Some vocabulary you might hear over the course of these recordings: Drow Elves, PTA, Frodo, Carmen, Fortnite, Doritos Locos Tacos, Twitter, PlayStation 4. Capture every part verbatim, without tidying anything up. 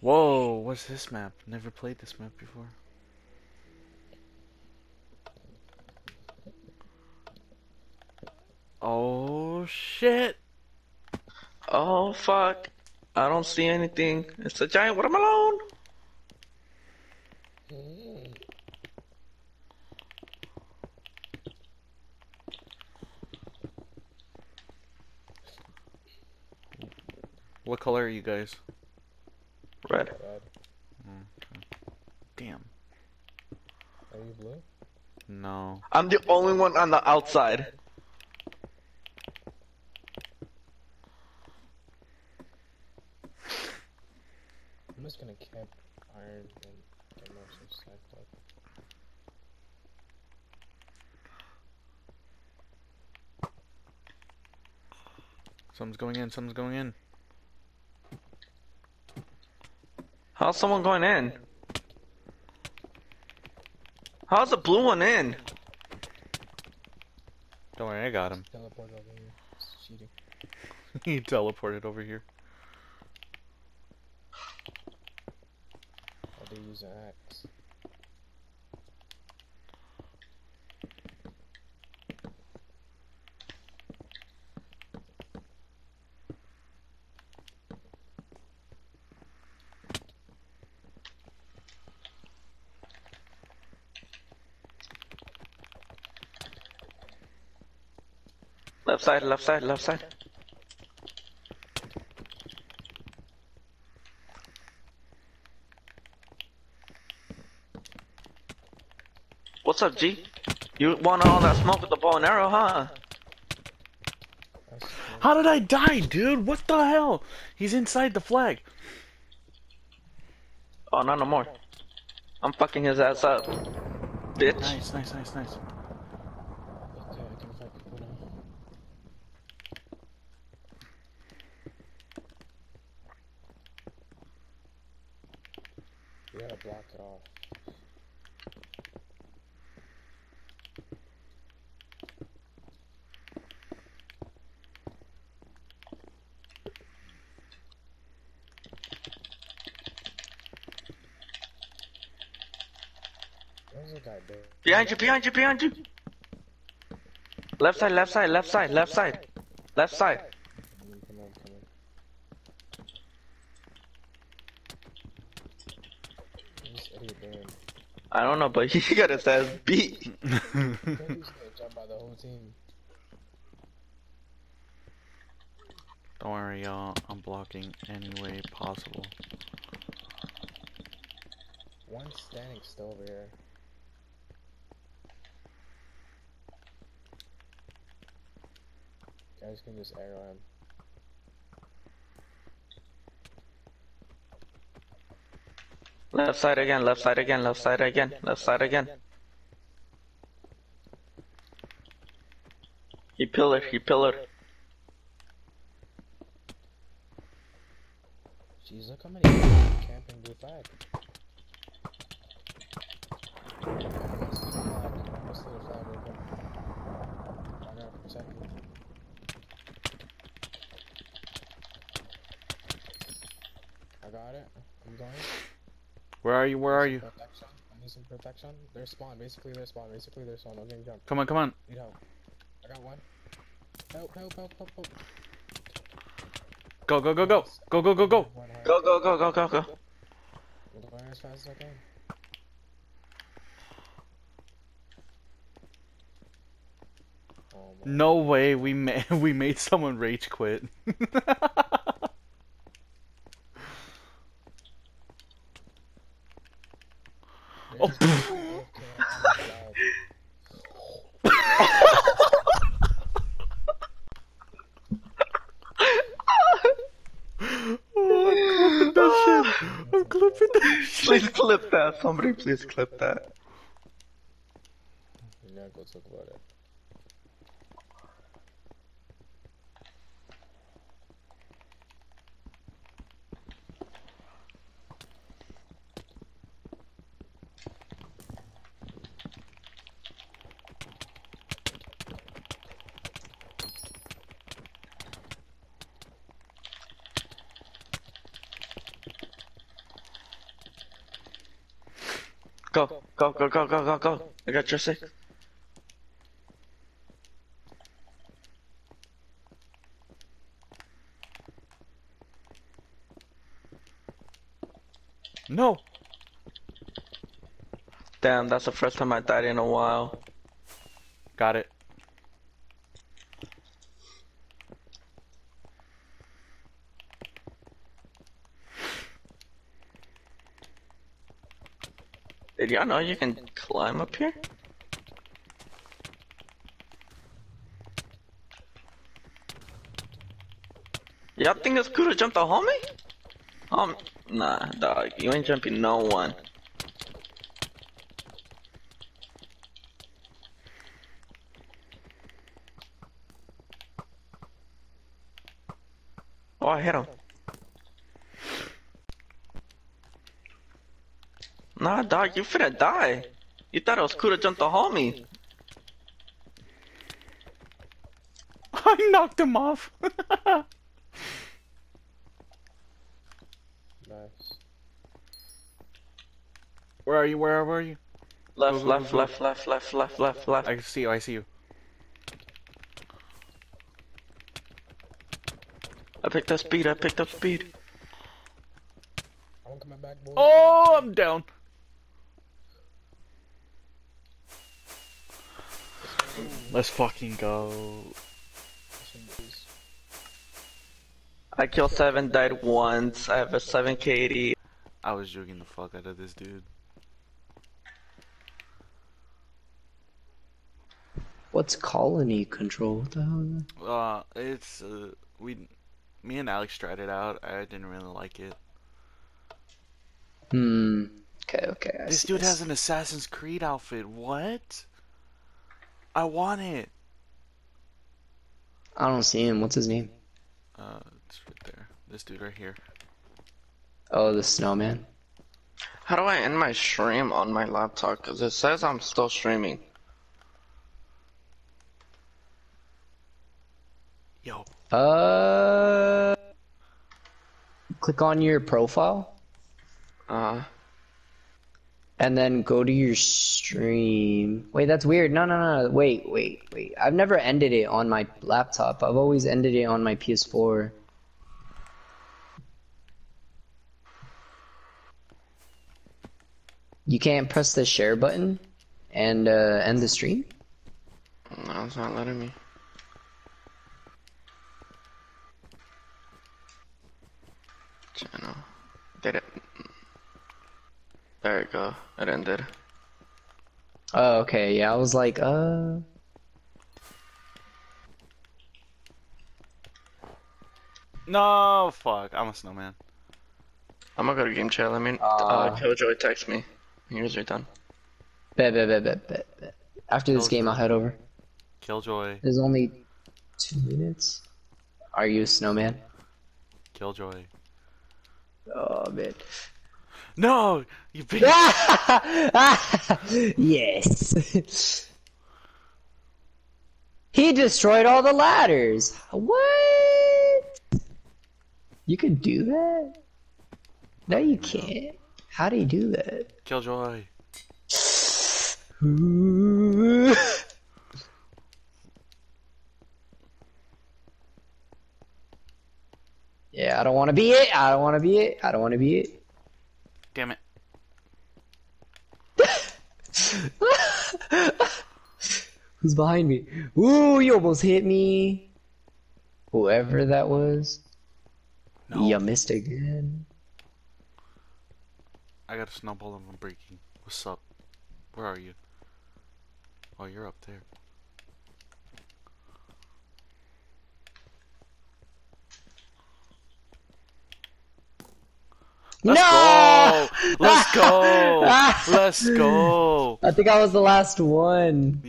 Whoa, what's this map? Never played this map before. Oh shit. Oh fuck. I don't see anything. It's a giant watermelon. What color are you guys? Red. Red. Okay. Damn. Are you blue? No. I'm the only one on the outside. I'm just gonna camp iron and get more some side plug. Something's going in, something's going in. How's someone going in? How's the blue one in? Don't worry, I got him. He teleported over here. It's cheating. He teleported over here. I do use an axe. Left side, left side, left side. What's up, G? You want all that smoke with the bow and arrow, huh? How did I die, dude? What the hell? He's inside the flag. Oh, not no more. I'm fucking his ass up, bitch. Nice, nice, nice, nice. You gotta block it off. Where's the guy there? Behind you, behind you, behind you! Left side, left side, left side, left side, left side. I don't know, but he got his ass beat. He's gonna jump by the whole team. Don't worry, y'all. I'm blocking any way possible. One's standing still over here. Guys can just arrow him. Left side again, left side again, left side again, left side again. He pillared, he pillared. Jeez, look how many camping blue flag. I gotta protect you. I got it. I'm going. Where are you? Where are you? Protection. I need some protection. They're spawned. Basically, they're spawned. Basically, they're spawned. I'm getting jumped. Come on, come on. Need help. I got one. Help, help, help, help, help. Go, go, go, go. Go, go, go, go. Go, go, go, go, go, go. I'm going as fast as I can. No way. We, ma we made someone rage quit. Oh. Oh, I'm clipping that shit. I'm clipping that shit. Please clip that. Somebody please clip that. We're not gonna talk about it. Go, go, go, go, go, go, go. I got your sick. No! Damn, that's the first time I died in a while. Got it. Did y'all know you can climb up here? Y'all think this could have jumped a homie? Um, nah, dog, you ain't jumping no one. Oh, I hit him. Nah, dog, you finna die. You thought I was cool to jump the homie. I knocked him off. Nice. Where are you? Where, where are you? Left, left, left, left, left, left, left, left. I see you. I see you. I picked up speed. I picked up speed. I'm coming back, boy. Oh, I'm down. Let's fucking go. I killed seven, died once. I have a seven K D. I was joking the fuck out of this dude. What's colony control? What the hell? Uh, it's uh, we, me and Alex tried it out. I didn't really like it. Hmm. Okay. Okay. I this dude this. has an Assassin's Creed outfit. What? I want it. I don't see him. What's his name? Uh, it's right there. This dude right here. Oh, the snowman. How do I end my stream on my laptop? Cause it says I'm still streaming. Yo. Uh. Click on your profile. Uh. And then go to your stream. Wait, that's weird. No, no, no. Wait, wait, wait. I've never ended it on my laptop. I've always ended it on my P S four. You can't press the share button and uh, end the stream? No, it's not letting me. Channel. Did it. There you go. It ended. Oh, okay. Yeah, I was like, uh. No, fuck. I'm a snowman. I'm gonna go to game chat. I mean, uh, uh, Killjoy, text me. Here's your done. Bet, bet, bet, bet, bet, bet. After this Killjoy. game, I'll head over. Killjoy. There's only two minutes. Are you a snowman? Killjoy. Oh, man. No, you bitch. Yes. He destroyed all the ladders. What? You can do that? No, you can't. How do you do that? Killjoy. Yeah, I don't want to be it. I don't want to be it. I don't want to be it. Damn it. Who's behind me? Ooh, you almost hit me. Whoever that was. No. You missed again. I got a snowball and I'm breaking. What's up? Where are you? Oh, you're up there. Let's no! go! Let's go! Let's go! I think I was the last one.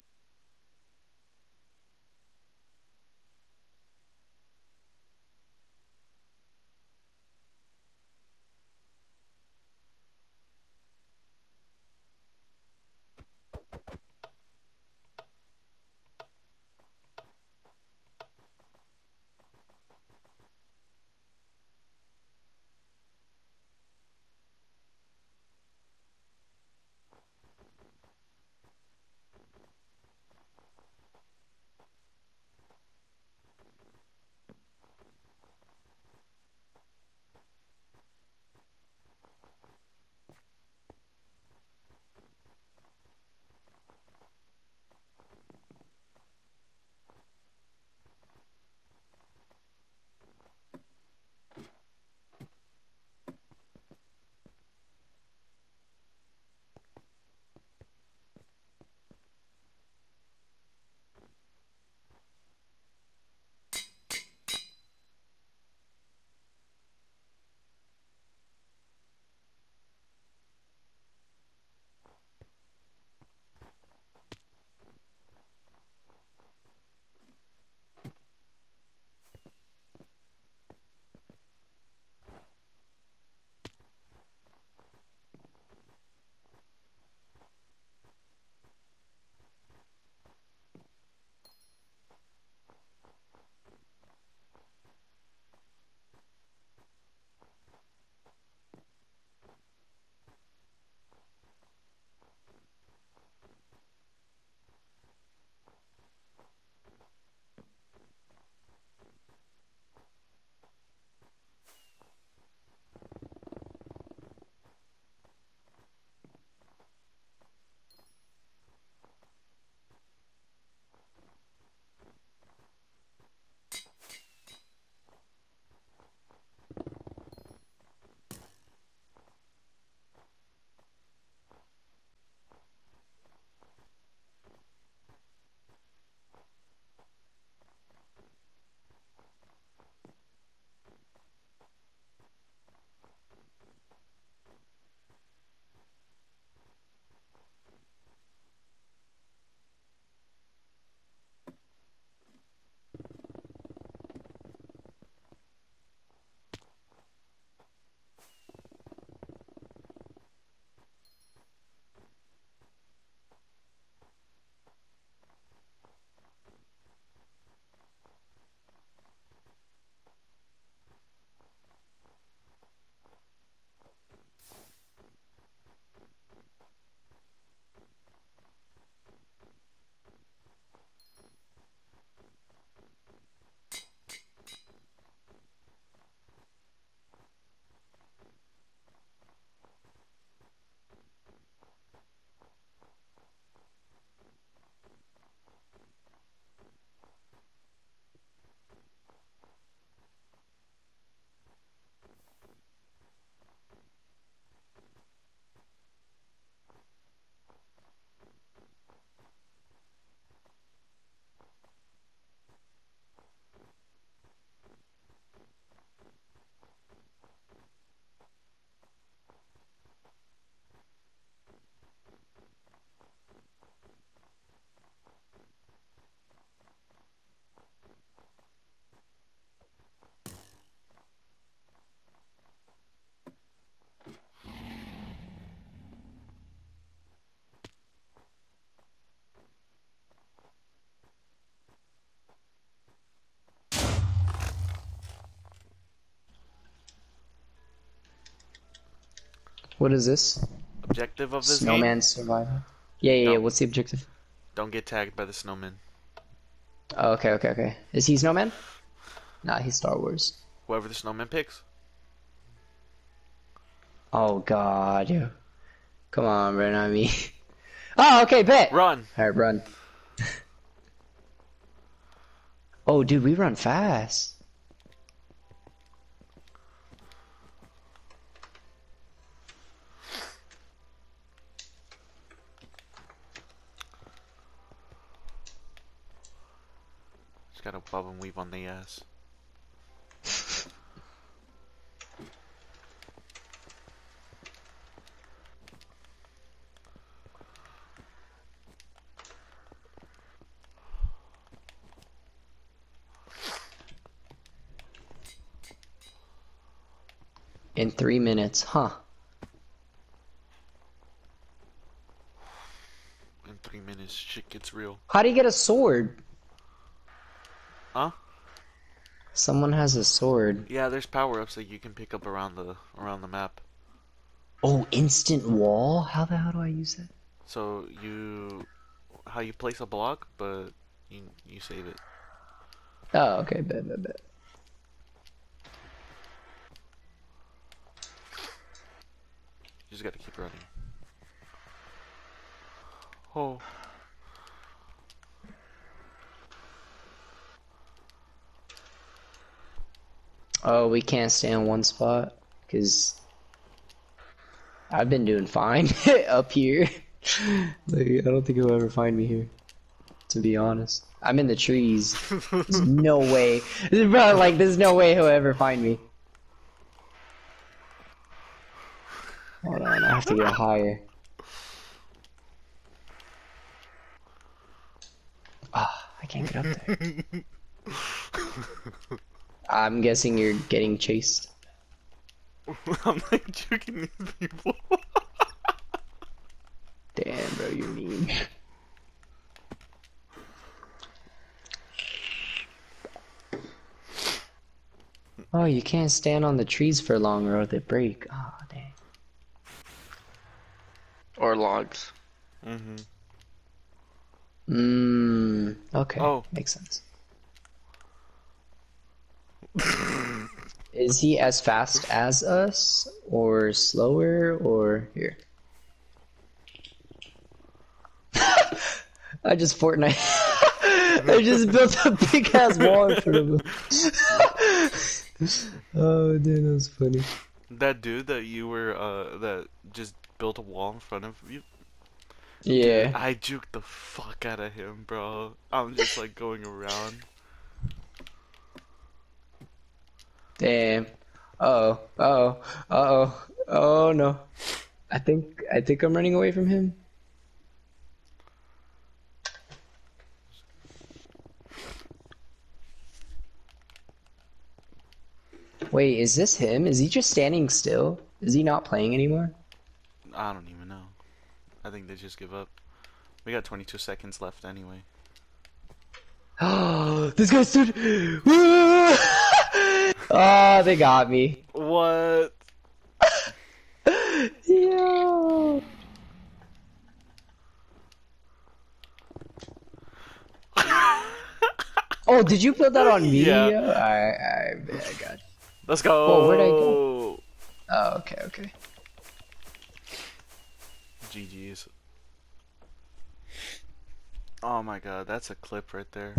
What is this? Objective of this snowman game? Snowman survivor. Yeah, yeah, no. yeah. What's the objective? Don't get tagged by the snowman. Oh, okay, okay, okay. Is he snowman? Nah, he's Star Wars. Whoever the snowman picks. Oh God, yo. Come on, run on me. Oh, okay, bet. Run. All right, run. Oh, dude, we run fast. Just gotta bob and weave on the ass. In three minutes, huh? In three minutes, shit gets real. How do you get a sword? Huh? Someone has a sword. Yeah, there's power-ups that you can pick up around the around the map. Oh, instant wall? How the hell do I use that? So you, how you place a block, but you you save it. Oh, okay, bet, bet, bet. You just gotta keep running. Oh. Oh, we can't stay in one spot, because I've been doing fine up here. Like, I don't think you'll ever find me here, to be honest. I'm in the trees. There's no way. Bro, like, there's no way he'll ever find me. Hold on, I have to get higher. Ah, oh, I can't get up there. I'm guessing you're getting chased. I'm like joking these people. Damn, bro, you're mean. Oh, you can't stand on the trees for long, or they break. Ah, oh, dang. Or logs. Mm-hmm. Mmm. Okay. Oh. Makes sense. Is he as fast as us? Or slower? Or... Here. I just Fortnite. I just built a big-ass wall in front of him. Oh, dude, that was funny. That dude that you were, uh, that just... built a wall in front of you. Yeah. Dude, I juked the fuck out of him, bro. I'm just like going around. Damn. Uh oh. Uh oh. Uh oh. Oh no. I think I think I'm running away from him. Wait, is this him? Is he just standing still? Is he not playing anymore? I don't even know. I think they just give up. We got twenty-two seconds left anyway. Oh, this guy stood. Oh, they got me. What? Yo. Oh, did you put that on me? Yeah. All right, all right, man, I got it. Let's go. Oh, where'd I go? Oh, okay, okay. G G's. Oh my god, that's a clip right there.